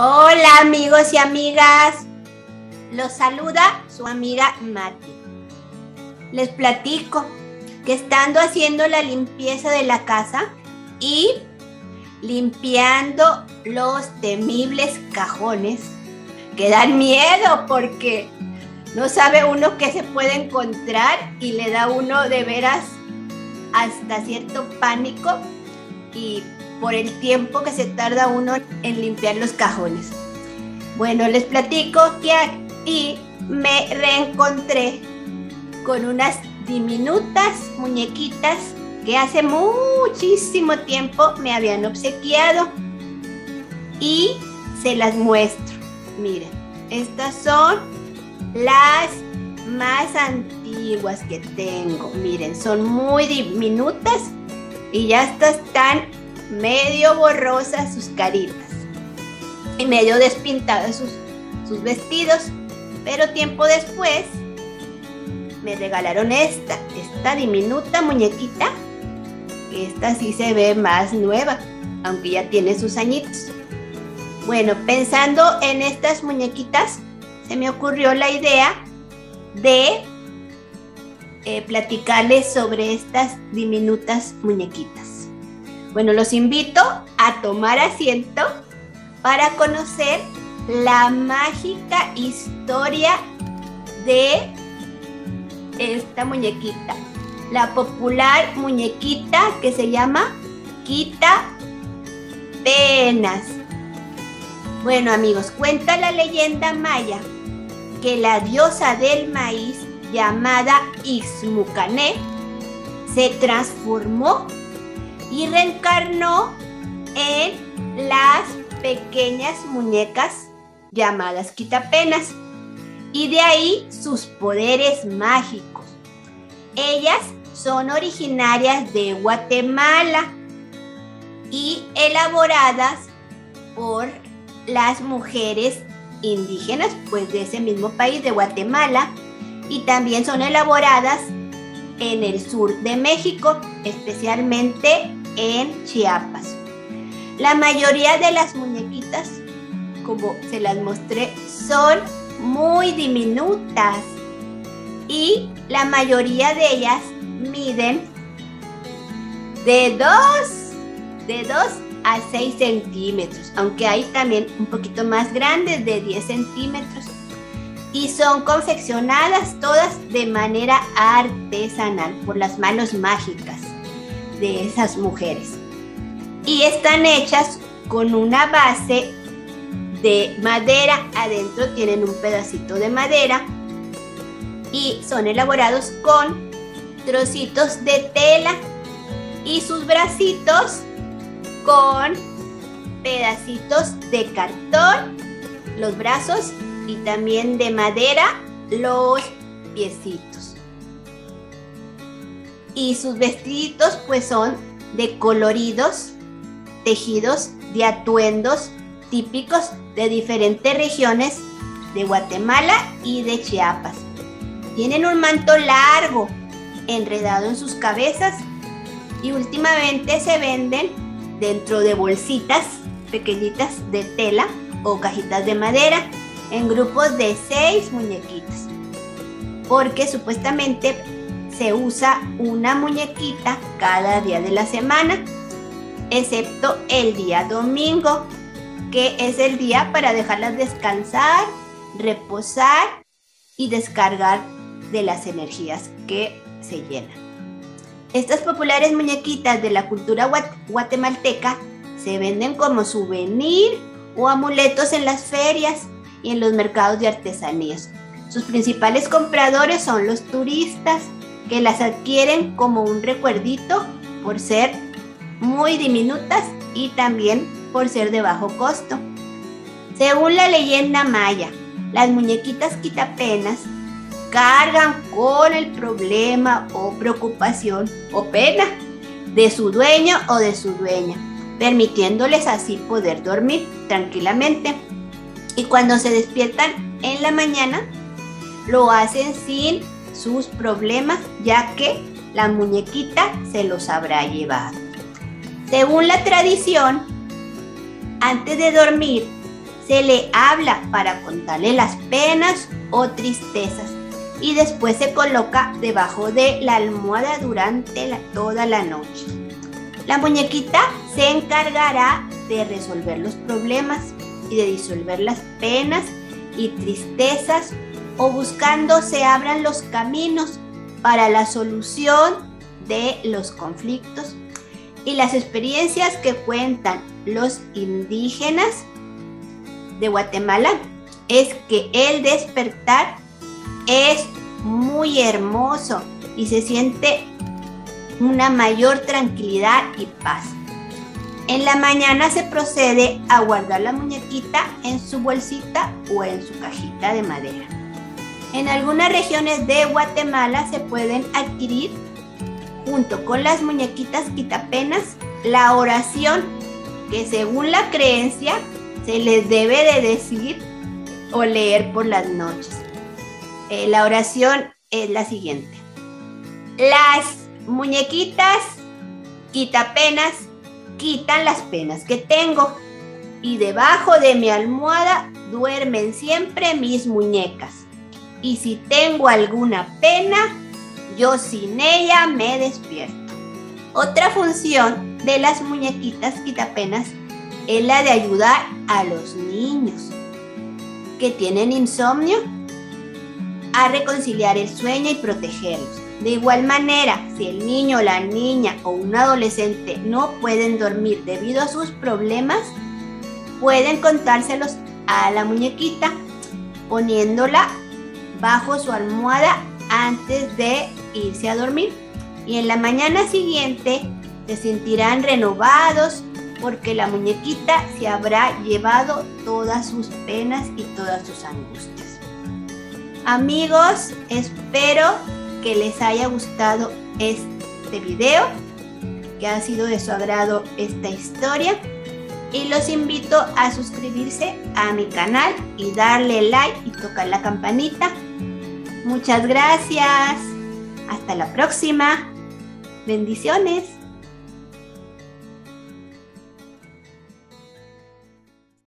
Hola amigos y amigas, los saluda su amiga Mati. Les platico que estando haciendo la limpieza de la casa y limpiando los temibles cajones que dan miedo porque no sabe uno qué se puede encontrar y le da uno de veras hasta cierto pánico y por el tiempo que se tarda uno en limpiar los cajones. Bueno, les platico que aquí me reencontré con unas diminutas muñequitas que hace muchísimo tiempo me habían obsequiado y se las muestro. Miren, estas son las más antiguas que tengo. Miren, son muy diminutas y ya estas están medio borrosas sus caritas y medio despintadas sus vestidos, pero tiempo después me regalaron esta diminuta muñequita. Esta sí se ve más nueva, aunque ya tiene sus añitos. Bueno, pensando en estas muñequitas, se me ocurrió la idea de platicarles sobre estas diminutas muñequitas. Bueno, los invito a tomar asiento para conocer la mágica historia de esta muñequita, la popular muñequita que se llama Quitapenas. Bueno amigos, cuenta la leyenda maya que la diosa del maíz llamada Ixmucané se transformó y reencarnó en las pequeñas muñecas llamadas quitapenas, y de ahí sus poderes mágicos. Ellas son originarias de Guatemala y elaboradas por las mujeres indígenas, pues de ese mismo país, de Guatemala, y también son elaboradas en el sur de México, especialmente en Chiapas. La mayoría de las muñequitas, como se las mostré, son muy diminutas y la mayoría de ellas miden de 2 a 6 centímetros, aunque hay también un poquito más grandes de 10 centímetros. Y son confeccionadas todas de manera artesanal por las manos mágicas de esas mujeres. Y están hechas con una base de madera. Adentro tienen un pedacito de madera. Y son elaborados con trocitos de tela. Y sus bracitos con pedacitos de cartón. Los brazos y también de madera los piecitos. Y sus vestiditos pues son de coloridos tejidos de atuendos típicos de diferentes regiones de Guatemala y de Chiapas. Tienen un manto largo enredado en sus cabezas y últimamente se venden dentro de bolsitas pequeñitas de tela o cajitas de madera, en grupos de 6 muñequitas, porque supuestamente se usa una muñequita cada día de la semana, excepto el día domingo, que es el día para dejarlas descansar, reposar y descargar de las energías que se llenan. Estas populares muñequitas de la cultura guatemalteca se venden como souvenir o amuletos en las ferias y en los mercados de artesanías. Sus principales compradores son los turistas, que las adquieren como un recuerdito por ser muy diminutas y también por ser de bajo costo. Según la leyenda maya, las muñequitas quitapenas cargan con el problema o preocupación o pena de su dueño o de su dueña, permitiéndoles así poder dormir tranquilamente. Y cuando se despiertan en la mañana, lo hacen sin sus problemas, ya que la muñequita se los habrá llevado. Según la tradición, antes de dormir, se le habla para contarle las penas o tristezas y después se coloca debajo de la almohada durante toda la noche. La muñequita se encargará de resolver los problemas y de disolver las penas y tristezas, o buscando se abran los caminos para la solución de los conflictos y las experiencias que cuentan los indígenas de Guatemala es que el despertar es muy hermoso y se siente una mayor tranquilidad y paz. En la mañana se procede a guardar la muñequita en su bolsita o en su cajita de madera. En algunas regiones de Guatemala se pueden adquirir, junto con las muñequitas quitapenas, la oración que según la creencia se les debe de decir o leer por las noches. La oración es la siguiente: las muñequitas quitapenas quitan las penas que tengo y debajo de mi almohada duermen siempre mis muñecas, y si tengo alguna pena yo sin ella me despierto. Otra función de las muñequitas quitapenas es la de ayudar a los niños que tienen insomnio a reconciliar el sueño y protegerlos. De igual manera, si el niño, la niña o un adolescente no pueden dormir debido a sus problemas, pueden contárselos a la muñequita poniéndola bajo su almohada antes de irse a dormir, y en la mañana siguiente se sentirán renovados porque la muñequita se habrá llevado todas sus penas y todas sus angustias. Amigos, espero que les haya gustado este video, que ha sido de su agrado esta historia, y los invito a suscribirse a mi canal y darle like y tocar la campanita. Muchas gracias. Hasta la próxima. Bendiciones.